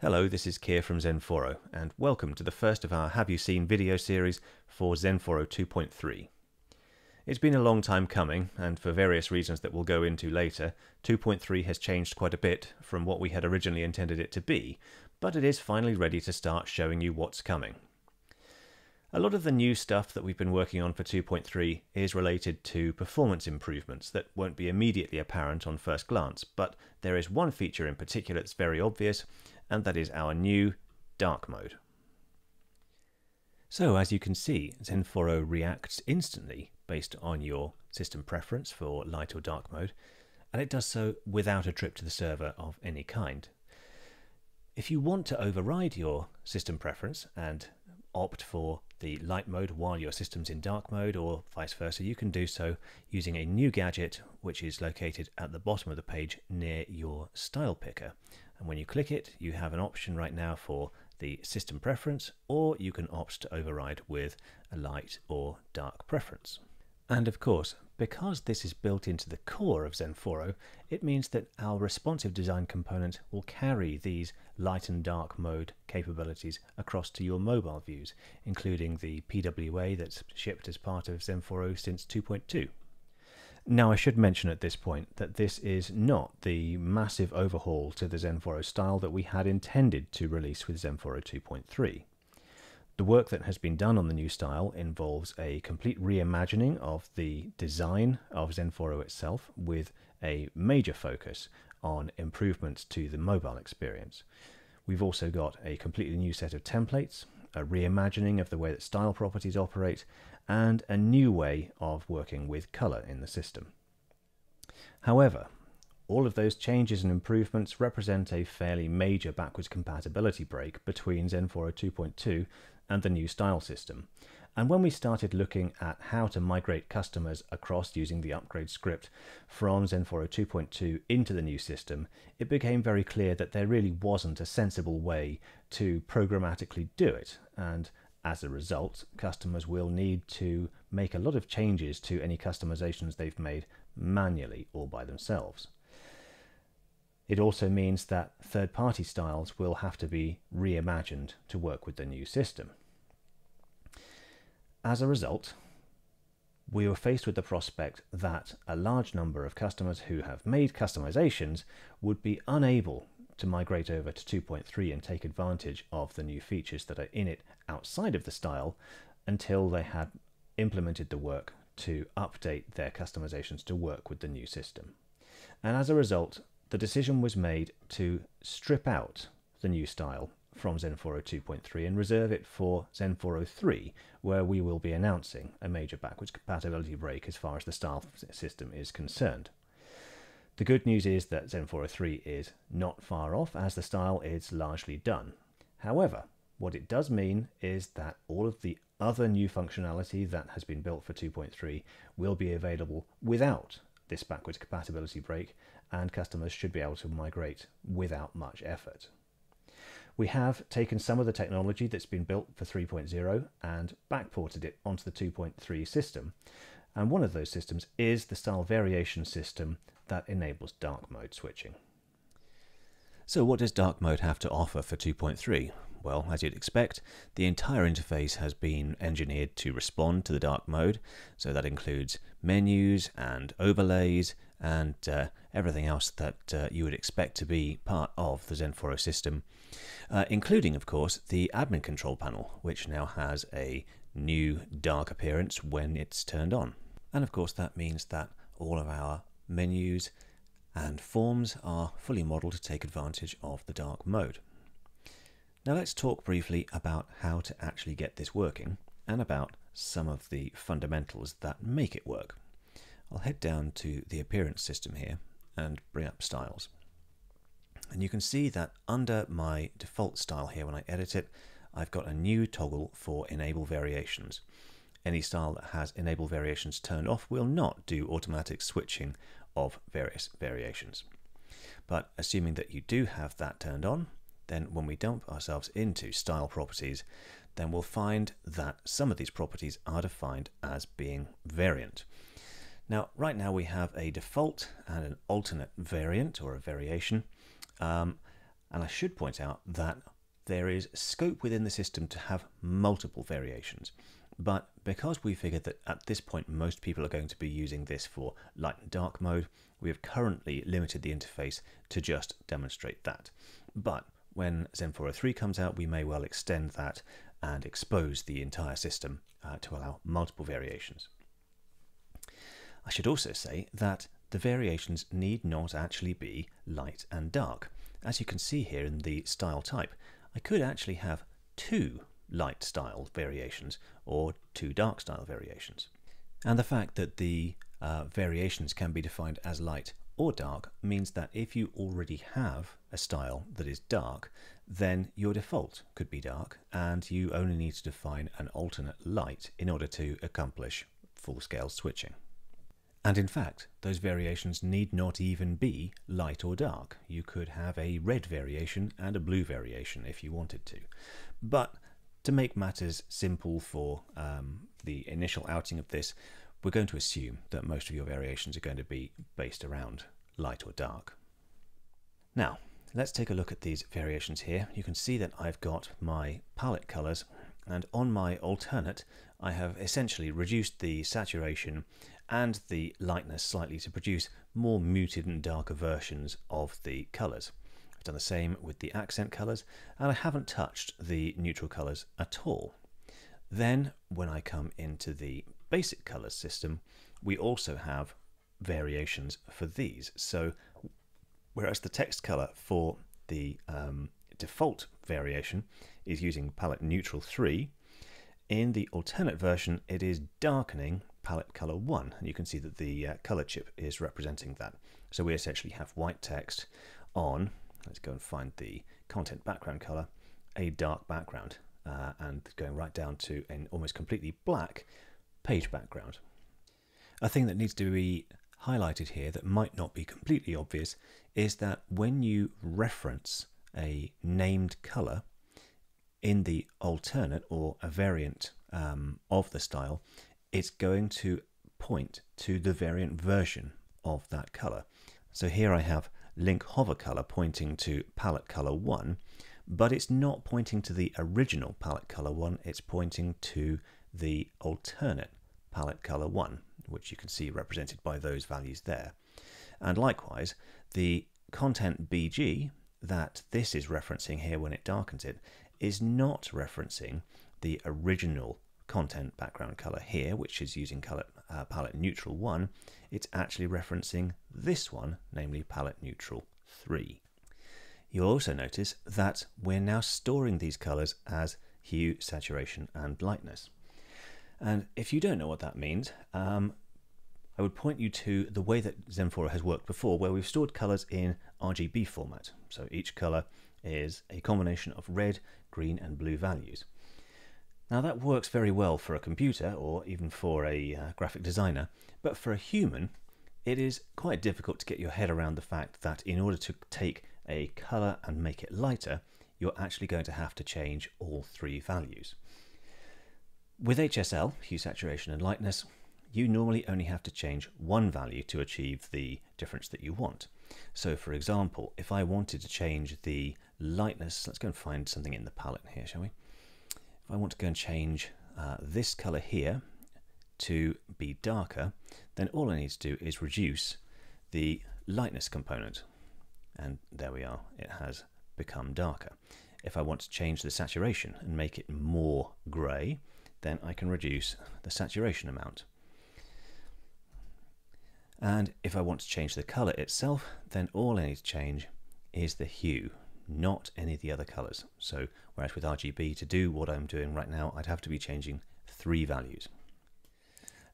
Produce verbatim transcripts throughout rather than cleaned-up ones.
Hello, this is Keir from XenForo, and welcome to the first of our Have You Seen video series for XenForo two point three. It's been a long time coming, and for various reasons that we'll go into later, two point three has changed quite a bit from what we had originally intended it to be, but it is finally ready to start showing you what's coming. A lot of the new stuff that we've been working on for two point three is related to performance improvements that won't be immediately apparent on first glance, but there is one feature in particular that's very obvious, and that is our new dark mode. So as you can see, XenForo reacts instantly based on your system preference for light or dark mode, and it does so without a trip to the server of any kind. If you want to override your system preference and opt for the light mode while your system's in dark mode, or vice versa, you can do so using a new gadget which is located at the bottom of the page near your style picker. And when you click it, you have an option right now for the system preference, or you can opt to override with a light or dark preference. And of course, because this is built into the core of XenForo, it means that our responsive design component will carry these light and dark mode capabilities across to your mobile views, including the P W A that's shipped as part of XenForo since two point two. Now, I should mention at this point that this is not the massive overhaul to the XenForo style that we had intended to release with XenForo two point three. The work that has been done on the new style involves a complete reimagining of the design of XenForo itself, with a major focus on improvements to the mobile experience. We've also got a completely new set of templates, a reimagining of the way that style properties operate, and a new way of working with color in the system. However, all of those changes and improvements represent a fairly major backwards compatibility break between XenForo two point two and the new style system. And when we started looking at how to migrate customers across using the upgrade script from XenForo two point two into the new system, it became very clear that there really wasn't a sensible way to programmatically do it. And as a result, customers will need to make a lot of changes to any customizations they've made manually or by themselves. It also means that third-party styles will have to be reimagined to work with the new system. As a result, we were faced with the prospect that a large number of customers who have made customizations would be unable to migrate over to two point three and take advantage of the new features that are in it outside of the style until they had implemented the work to update their customizations to work with the new system. And as a result, the decision was made to strip out the new style from XenForo two point three and reserve it for XenForo three, where we will be announcing a major backwards compatibility break as far as the style system is concerned. The good news is that XenForo three is not far off, as the style is largely done. However, what it does mean is that all of the other new functionality that has been built for two point three will be available without this backwards compatibility break, and customers should be able to migrate without much effort. We have taken some of the technology that's been built for three point oh and backported it onto the two point three system, and one of those systems is the style variation system that enables dark mode switching. So what does dark mode have to offer for two point three? Well, as you'd expect, the entire interface has been engineered to respond to the dark mode, so that includes menus and overlays and uh, everything else that uh, you would expect to be part of the XenForo system, uh, including, of course, the admin control panel, which now has a new dark appearance when it's turned on. And of course, that means that all of our menus and forms are fully modeled to take advantage of the dark mode. Now let's talk briefly about how to actually get this working and about some of the fundamentals that make it work. I'll head down to the appearance system here and bring up styles. And you can see that under my default style here, when I edit it, I've got a new toggle for enable variations. Any style that has enable variations turned off will not do automatic switching of various variations. But assuming that you do have that turned on, then when we dump ourselves into style properties, then we'll find that some of these properties are defined as being variant. Now, right now we have a default and an alternate variant or a variation, um, And I should point out that there is scope within the system to have multiple variations. But because we figured that at this point most people are going to be using this for light and dark mode, we have currently limited the interface to just demonstrate that. But when XenForo three comes out, we may well extend that and expose the entire system uh, to allow multiple variations. I should also say that the variations need not actually be light and dark. As you can see here in the style type, I could actually have two light style variations or two dark style variations. And the fact that the uh, variations can be defined as light or dark means that if you already have a style that is dark, then your default could be dark and you only need to define an alternate light in order to accomplish full-scale switching. And in fact, those variations need not even be light or dark. You could have a red variation and a blue variation if you wanted to. But to make matters simple for um, the initial outing of this, we're going to assume that most of your variations are going to be based around light or dark. Now, let's take a look at these variations here. You can see that I've got my palette colors, and on my alternate, I have essentially reduced the saturation and the lightness slightly to produce more muted and darker versions of the colors. I've done the same with the accent colors, and I haven't touched the neutral colors at all. Then, when I come into the basic colors system, we also have variations for these. So whereas the text color for the um, default variation is using palette neutral three, in the alternate version it is darkening palette color one, and you can see that the uh, color chip is representing that. So we essentially have white text on, let's go and find the content background color, a dark background, uh, and going right down to an almost completely black page background. A thing that needs to be highlighted here that might not be completely obvious is that when you reference a named color in the alternate or a variant um, of the style, it's going to point to the variant version of that color. So here I have link hover color pointing to palette color one, but it's not pointing to the original palette color one, it's pointing to the alternate palette color one, which you can see represented by those values there. And likewise, the content B G that this is referencing here when it darkens it is not referencing the original content background color here, which is using color, uh, palette neutral one. It's actually referencing this one, namely palette neutral three. You'll also notice that we're now storing these colors as hue, saturation, and lightness. And if you don't know what that means, um, I would point you to the way that XenForo has worked before, where we've stored colors in R G B format. So each color is a combination of red, green, and blue values. Now that works very well for a computer or even for a uh, graphic designer, but for a human, it is quite difficult to get your head around the fact that in order to take a color and make it lighter, you're actually going to have to change all three values. With H S L, hue, saturation, and lightness, you normally only have to change one value to achieve the difference that you want. So for example, if I wanted to change the lightness, let's go and find something in the palette here, shall we? If I want to go and change uh, this color here to be darker, then all I need to do is reduce the lightness component. And there we are, it has become darker. If I want to change the saturation and make it more gray, then I can reduce the saturation amount. And if I want to change the color itself, then all I need to change is the hue, not any of the other colors. So whereas with R G B, to do what I'm doing right now, I'd have to be changing three values.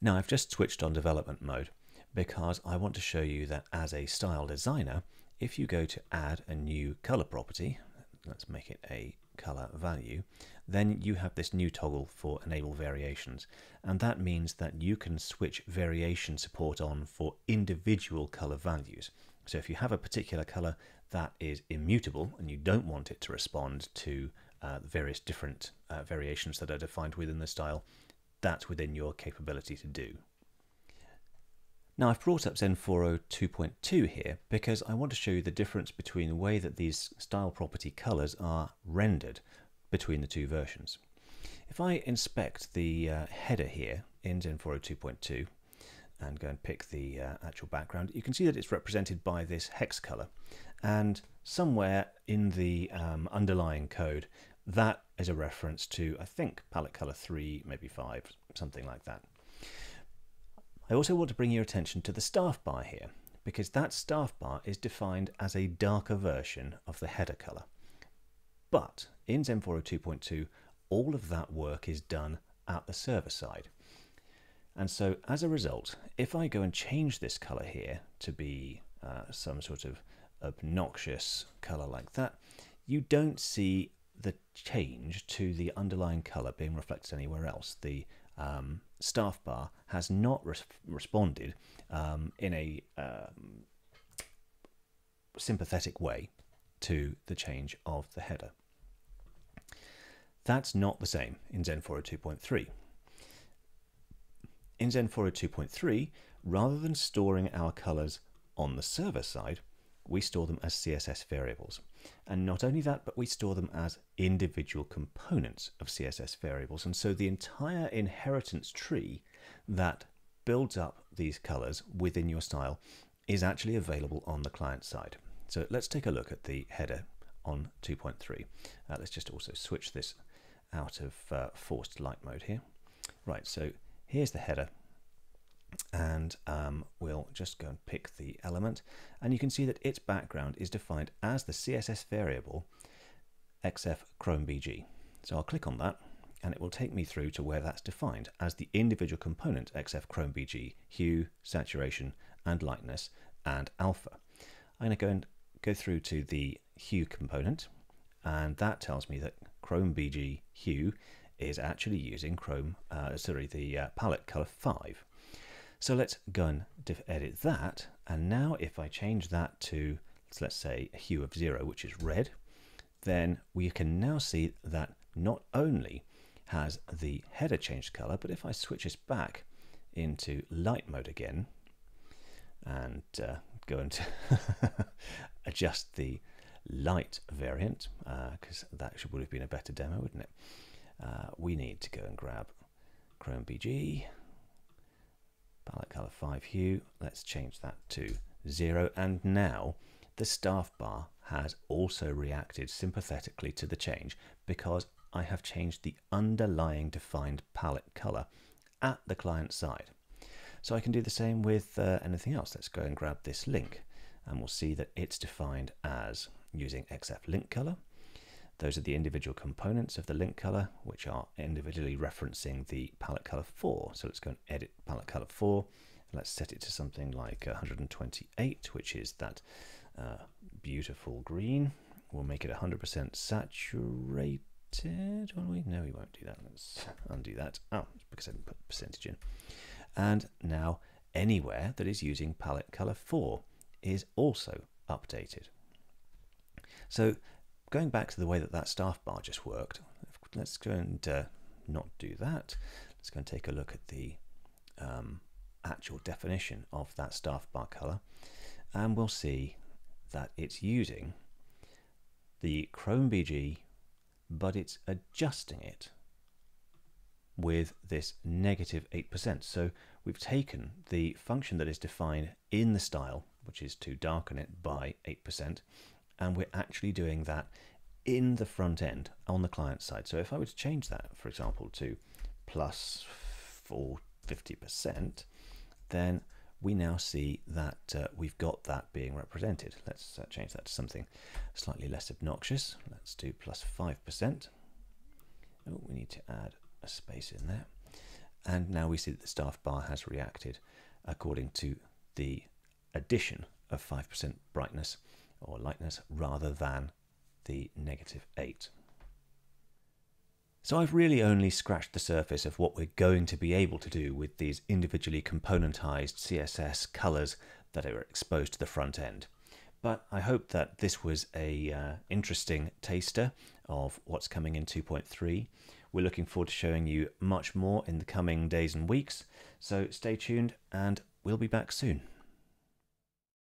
Now I've just switched on development mode because I want to show you that as a style designer, if you go to add a new color property, let's make it a color value, then you have this new toggle for enable variations. And that means that you can switch variation support on for individual color values. So if you have a particular color that is immutable and you don't want it to respond to uh, various different uh, variations that are defined within the style, that's within your capability to do. Now I've brought up XenForo two point two here because I want to show you the difference between the way that these style property colors are rendered between the two versions. If I inspect the uh, header here in XenForo two point two and go and pick the uh, actual background, you can see that it's represented by this hex color, and somewhere in the um, underlying code that is a reference to, I think, palette color three, maybe five, something like that. I also want to bring your attention to the staff bar here, because that staff bar is defined as a darker version of the header color. But in XenForo two point two, all of that work is done at the server side. And so as a result, if I go and change this color here to be uh, some sort of obnoxious color like that, you don't see the change to the underlying color being reflected anywhere else. The um, staff bar has not res responded um, in a um, sympathetic way to the change of the header. That's not the same in XenForo two point three. In XenForo two point three, rather than storing our colors on the server side, we store them as C S S variables. And not only that, but we store them as individual components of C S S variables. And so the entire inheritance tree that builds up these colors within your style is actually available on the client side. So let's take a look at the header on two point three. Uh, let's just also switch this out of uh, forced light mode here. Right, so here's the header. And um, we'll just go and pick the element, and you can see that its background is defined as the C S S variable X F Chrome B G. So I'll click on that and it will take me through to where that's defined as the individual component X F Chrome B G, hue, saturation and lightness and alpha. I'm going to go and go through to the hue component, and that tells me that Chrome B G hue is actually using Chrome, uh, sorry, the uh, palette color five. So let's go and edit that, and now if I change that to, let's say, a hue of zero, which is red, then we can now see that not only has the header changed color, but if I switch this back into light mode again and uh, go and adjust the light variant, because uh, that should, would have been a better demo, wouldn't it? Uh, we need to go and grab Chrome B G. Palette color five hue, let's change that to zero, and now the staff bar has also reacted sympathetically to the change, because I have changed the underlying defined palette color at the client side. So I can do the same with uh, anything else. Let's go and grab this link, and we'll see that it's defined as using X F link color. Those are the individual components of the link color, which are individually referencing the palette color four. So let's go and edit palette color four. Let's set it to something like one hundred twenty-eight, which is that uh, beautiful green. We'll make it one hundred percent saturated, won't we? No, we won't do that. Let's undo that. Oh, it's because I didn't put percentage in. And now anywhere that is using palette color four is also updated. So going back to the way that that staff bar just worked, let's go and uh, not do that. Let's go and take a look at the um, actual definition of that staff bar color, and we'll see that it's using the Chrome B G, but it's adjusting it with this negative eight percent. So we've taken the function that is defined in the style, which is to darken it by eight percent, and we're actually doing that in the front end on the client side. So if I were to change that, for example, to plus four fifty percent, then we now see that uh, we've got that being represented. Let's uh, change that to something slightly less obnoxious. Let's do plus five percent. Oh, we need to add a space in there. And now we see that the staff bar has reacted according to the addition of five percent brightness or lightness rather than the negative eight. So I've really only scratched the surface of what we're going to be able to do with these individually componentized C S S colors that are exposed to the front end. But I hope that this was a uh, interesting taster of what's coming in two point three. We're looking forward to showing you much more in the coming days and weeks. So stay tuned, and we'll be back soon.